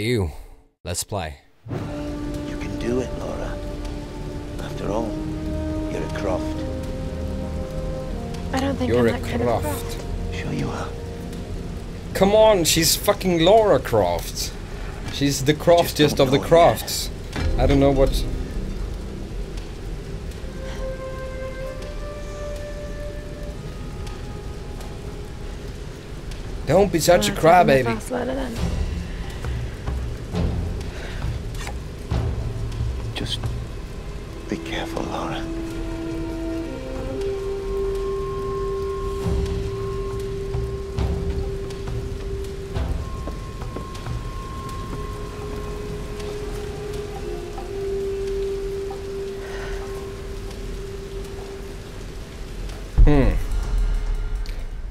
you. Let's play. You can do it, Lara. After all, you're a Croft. I don't think you're a Croft. Sure you are. Come on, she's fucking Lara Croft. She's the croftiest of the crofts. I don't know what. Don't be such a crybaby. Just be careful, Lara.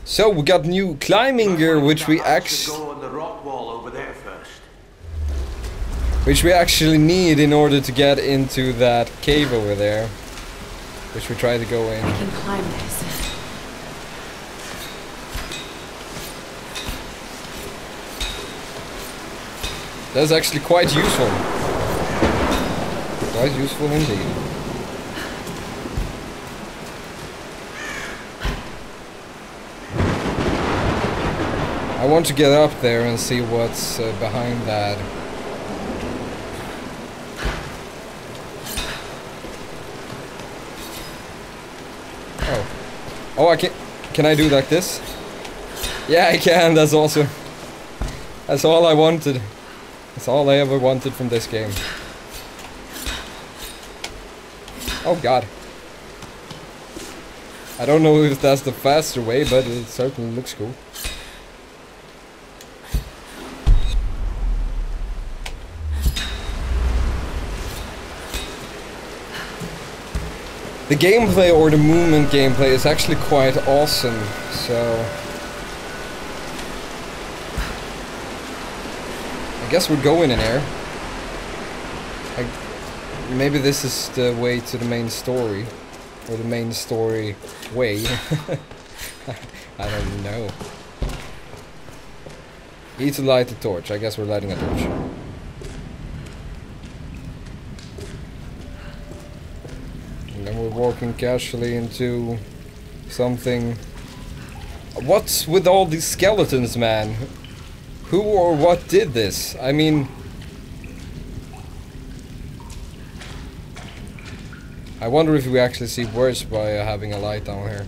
So we got new climbing gear, which we actually need in order to get into that cave over there, which we try to go in. I can climb this. That's actually quite useful. Quite useful indeed. I want to get up there and see what's behind that. Oh. Oh, I can't. Can I do like this? Yeah, I can. That's awesome. That's all I wanted. That's all I ever wanted from this game. Oh, God. I don't know if that's the faster way, but it certainly looks cool. The gameplay, or the movement gameplay, is actually quite awesome, so I guess we're going in here. Maybe this is the way to the main story, or the main story way. I don't know. Need to light the torch. I guess we're lighting a torch. Walking casually into something. What's with all these skeletons, man? Who or what did this? I mean, I wonder if we actually see worse by having a light down here.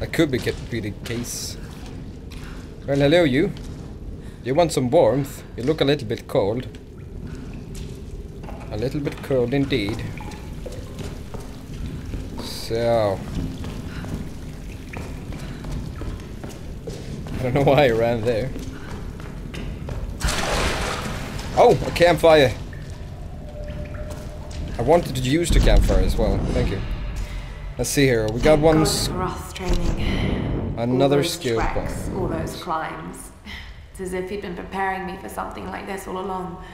That could be the case. Well, hello you. You want some warmth? You look a little bit cold. A little bit cold indeed. So I don't know why I ran there. Oh, a campfire. I wanted to use the campfire as well. Thank you. Let's see here. We got one. Another skill point. All those climbs. It's as if he'd been preparing me for something like this all along.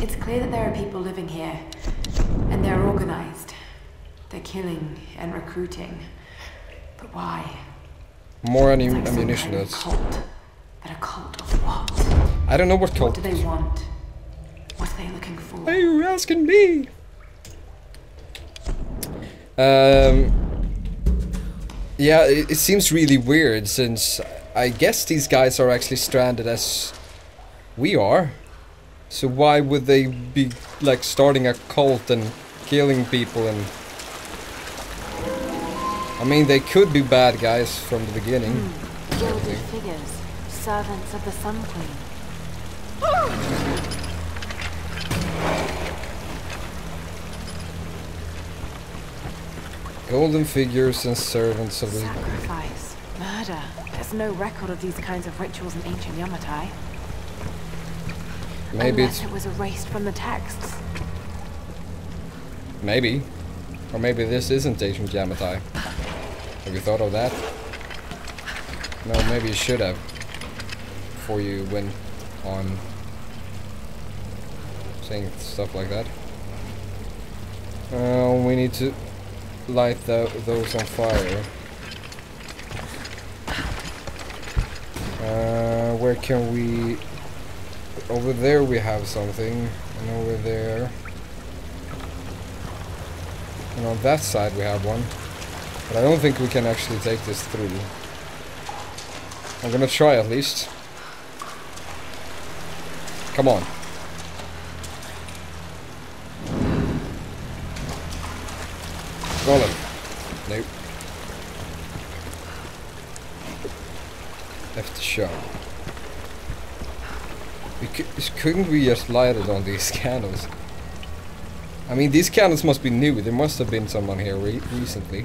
It's clear that there are people living here, and they're organized. They're killing and recruiting, but why? More ammunition. Like a cult of what? I don't know what cult. What do they want? What are they looking for? Are you asking me? Yeah, it seems really weird, since I guess these guys are actually stranded as we are. So why would they be, like, starting a cult and killing people and... I mean, they could be bad guys from the beginning. Guilty figures, servants of the Sun Queen. Golden figures and servants of the... Sacrifice, murder. There's no record of these kinds of rituals in ancient Yamatai. Maybe it was erased from the texts. Maybe. Or maybe this isn't ancient Yamatai. Have you thought of that? No, maybe you should have. Before you went on saying stuff like that. We need to light those on fire. where can we... Over there we have something, and over there... And on that side we have one. But I don't think we can actually take this through. I'm gonna try at least. Come on. Golem. Nope. Left to show. Couldn't we just light it on these candles? I mean, these candles must be new. There must have been someone here recently.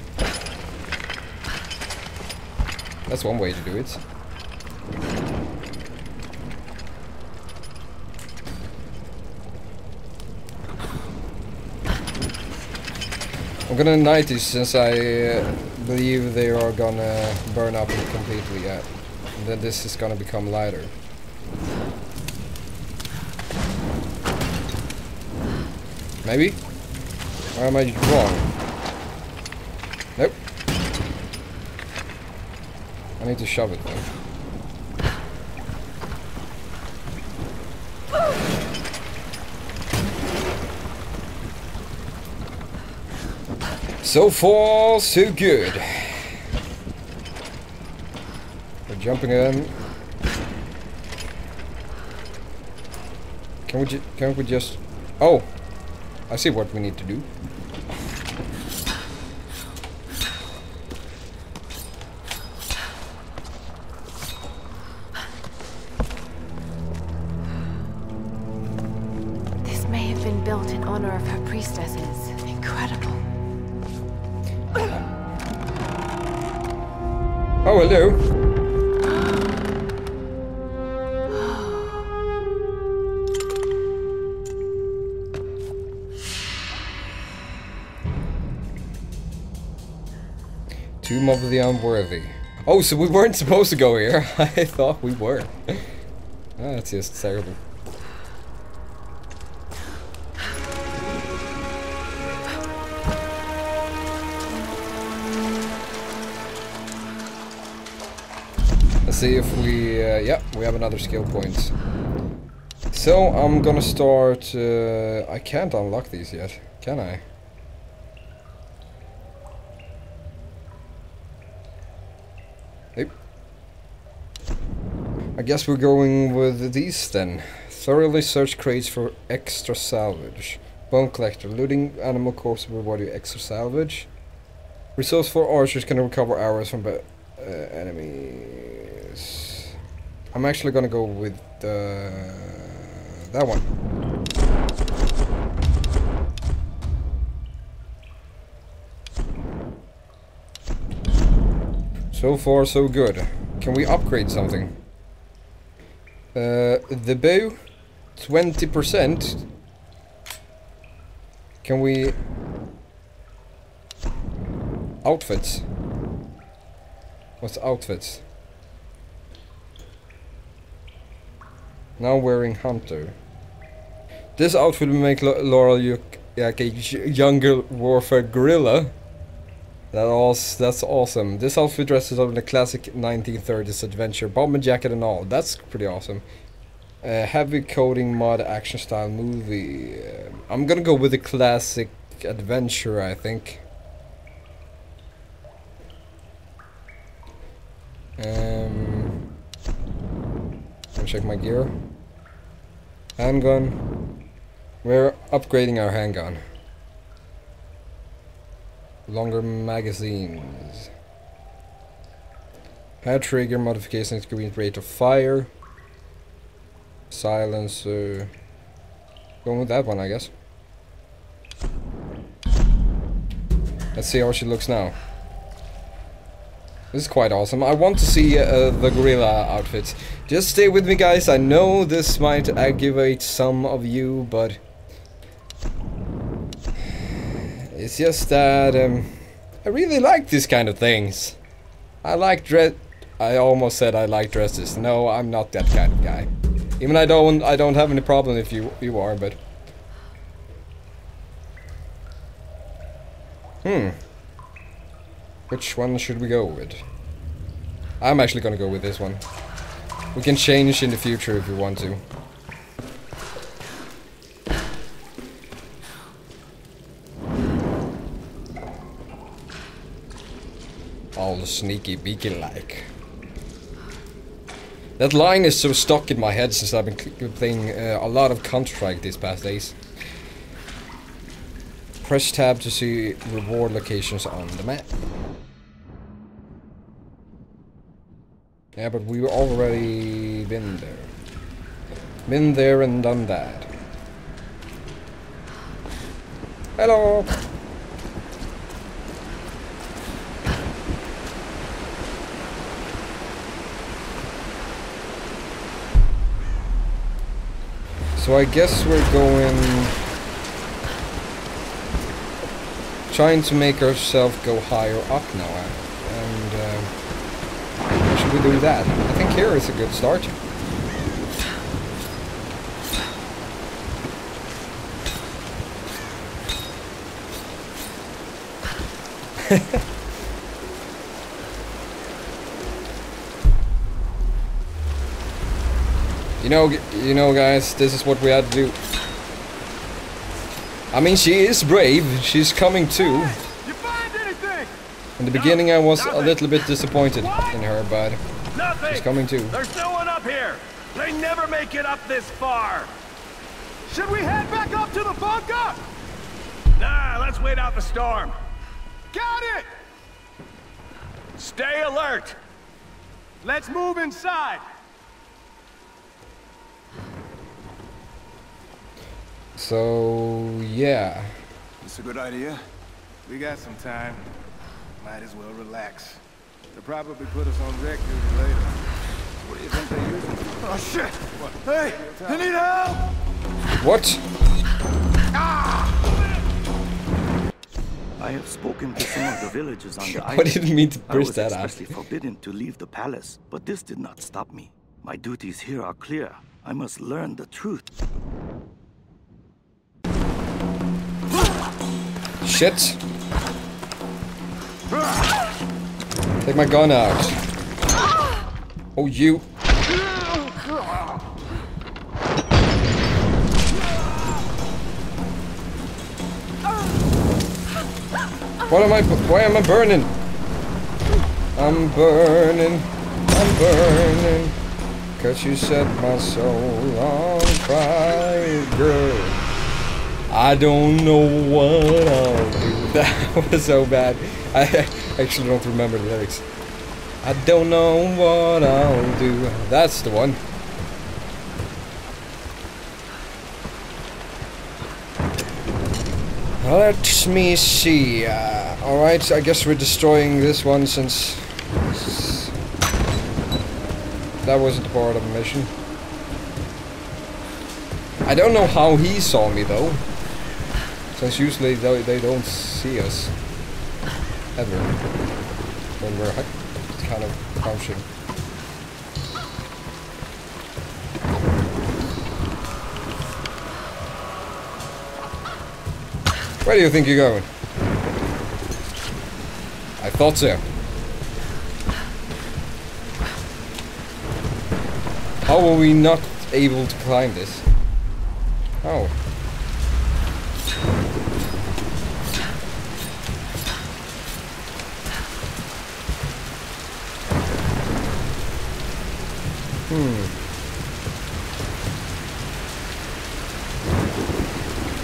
That's one way to do it. I'm gonna ignite these since I believe they are gonna burn up completely. Yeah. And then this is gonna become lighter. Maybe? Or am I wrong? Nope. I need to shove it though. So far, so good. We're jumping in. Can we just... Oh! I see what we need to do. This may have been built in honor of her priestesses. Incredible. Oh, hello. Tomb of the Unworthy. Oh, so we weren't supposed to go here. I thought we were. That's just terrible. Let's see if we... yeah, we have another skill point. So, I'm gonna start... I can't unlock these yet, can I? I guess we're going with these then. Thoroughly search crates for extra salvage. Bone collector. Looting animal corpse will reward you extra salvage. Resourceful archers can recover arrows from enemies. I'm actually gonna go with that one. So far, so good. Can we upgrade something? The bow, 20%. Can we... Outfits? What's outfits? Now wearing hunter. This outfit will make Laura look like a younger warfare guerrilla. That's awesome. This outfit dresses up in a classic 1930s adventure, bomber jacket and all. That's pretty awesome. Heavy coding mod action style movie. I'm gonna go with a classic adventure, I think. Let me check my gear. Handgun. We're upgrading our handgun. Longer magazines. Power trigger modification increased rate of fire. Silencer. Going with that one, I guess. Let's see how she looks now. This is quite awesome. I want to see the gorilla outfits. Just stay with me, guys. I know this might aggravate some of you, but... It's just that I really like these kind of things. I almost said I like dresses. No, I'm not that kind of guy. Even I don't have any problem if you are, but which one should we go with? I'm actually gonna go with this one. We can change in the future if we want to. All sneaky beacon like. That line is so stuck in my head since I've been playing a lot of Counter-Strike these past days. Press tab to see reward locations on the map. Yeah, but we've already been there. Been there and done that. Hello! So I guess we're going... trying to make ourselves go higher up now, and how should we do that? I think here is a good start. You know, guys, this is what we had to do. I mean, she is brave, she's coming too. In the beginning I was a little bit disappointed in her, but she's coming too. There's no one up here! They never make it up this far! Should we head back up to the bunker? Nah, let's wait out the storm. Got it! Stay alert! Let's move inside! So, yeah. It's a good idea. We got some time. Might as well relax. They'll probably put us on rec duty later. What do you think they're using? Oh, shit! What? Hey! I need help! What? Ah! I have spoken to some of the villagers on the island. I didn't mean to burst that out. I was expressly forbidden to leave the palace, but this did not stop me. My duties here are clear. I must learn the truth. Shit. Take my gun out. Oh, you. Why am I burning? I'm burning. I'm burning. 'Cause you set my soul on fire, girl. I don't know what I'll do. That was so bad. I actually don't remember the lyrics. I don't know what I'll do. That's the one. Let me see. Alright, I guess we're destroying this one since... that wasn't part of the mission. I don't know how he saw me though. Since usually they don't see us ever when we're kind of crouching. Where do you think you're going? I thought so. How were we not able to climb this? Oh.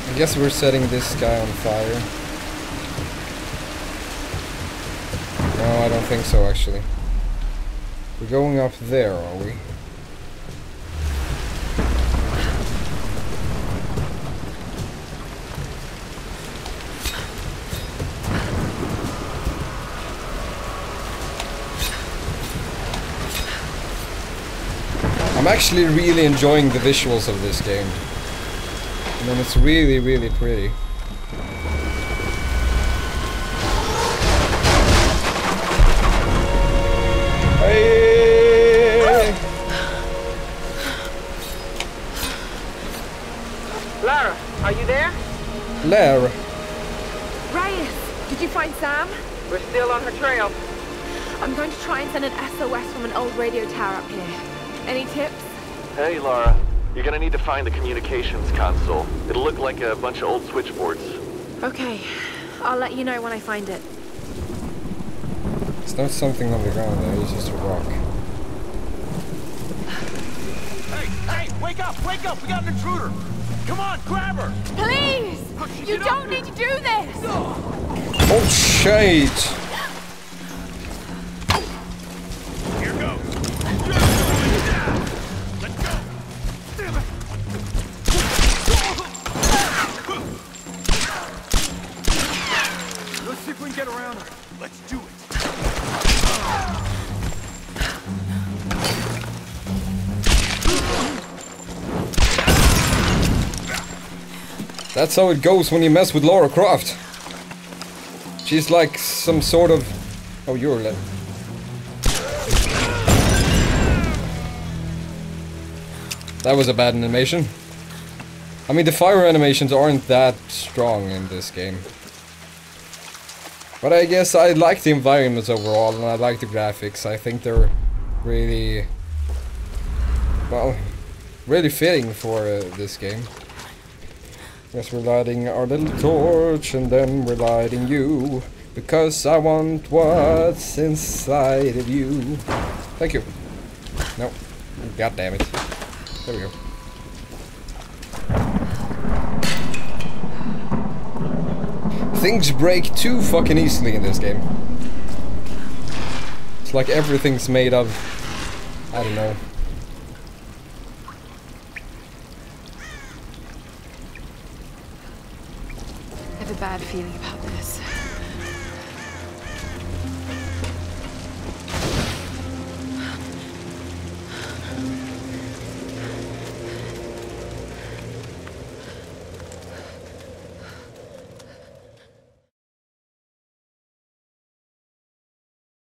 I guess we're setting this guy on fire. No, I don't think so, actually. We're going up there, are we? I'm actually really enjoying the visuals of this game. I mean, it's really, really pretty. Hey! Lara, are you there? Lara. Reyes, did you find Sam? We're still on her trail. I'm going to try and send an SOS from an old radio tower up here. Any tips? Hey, Lara. You're gonna need to find the communications console. It'll look like a bunch of old switchboards. Okay. I'll let you know when I find it. It's not something on the ground, though. It's just a rock. Hey! Wake up! Wake up! We got an intruder! Come on! Grab her! Please! You don't need to do this! Oh, shade! Here goes! Let's go! Damn it! Let's see if we can get around her. Let's do it. That's how it goes when you mess with Lara Croft. She's like some sort of... Oh, you're left. That was a bad animation. I mean, the fire animations aren't that strong in this game. But I guess I like the environments overall, and I like the graphics. I think they're really... well, really fitting for this game. Yes, we're lighting our little torch, and then we're lighting you, because I want what's inside of you. Thank you. No. God damn it. There we go. Things break too fucking easily in this game. It's like everything's made of... I don't know. I have a bad feeling about this.